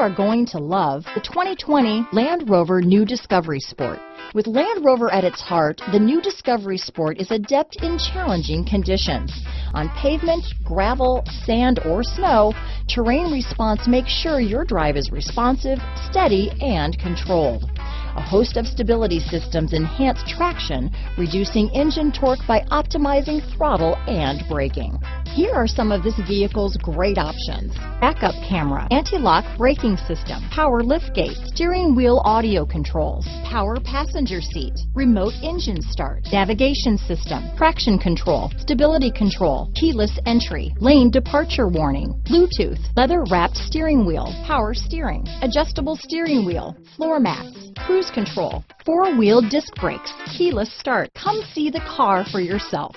are going to love the 2020 Land Rover New Discovery Sport. With Land Rover at its heart, the New Discovery Sport is adept in challenging conditions. On pavement, gravel, sand, or snow, Terrain Response makes sure your drive is responsive, steady, and controlled. A host of stability systems enhance traction, reducing engine torque by optimizing throttle and braking. Here are some of this vehicle's great options: backup camera, anti-lock braking system, power liftgate, steering wheel audio controls, power passenger seat, remote engine start, navigation system, traction control, stability control, keyless entry, lane departure warning, Bluetooth, leather-wrapped steering wheel, power steering, adjustable steering wheel, floor mats, cruise control, four-wheel disc brakes, keyless start. Come see the car for yourself.